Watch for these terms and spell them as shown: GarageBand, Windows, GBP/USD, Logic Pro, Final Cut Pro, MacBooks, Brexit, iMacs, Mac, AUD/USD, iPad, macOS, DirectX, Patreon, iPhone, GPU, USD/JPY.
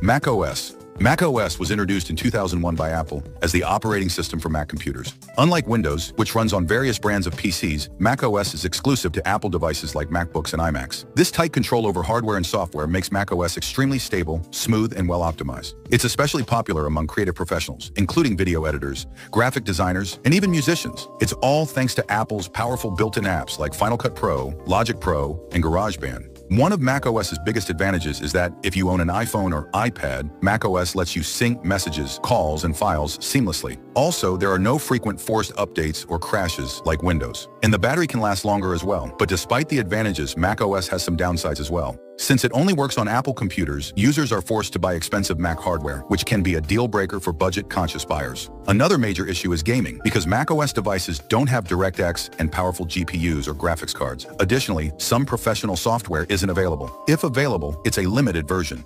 macOS. macOS was introduced in 2001 by Apple as the operating system for Mac computers. Unlike Windows, which runs on various brands of PCs, macOS is exclusive to Apple devices like MacBooks and iMacs. This tight control over hardware and software makes macOS extremely stable, smooth, and well-optimized. It's especially popular among creative professionals, including video editors, graphic designers, and even musicians. It's all thanks to Apple's powerful built-in apps like Final Cut Pro, Logic Pro, and GarageBand. One of macOS's biggest advantages is that if you own an iPhone or iPad, macOS lets you sync messages, calls, and files seamlessly. Also, there are no frequent forced updates or crashes like Windows. And the battery can last longer as well. But despite the advantages, macOS has some downsides as well. Since it only works on Apple computers, users are forced to buy expensive Mac hardware, which can be a deal-breaker for budget-conscious buyers. Another major issue is gaming, because macOS devices don't have DirectX and powerful GPUs or graphics cards. Additionally, some professional software isn't available. If available, it's a limited version.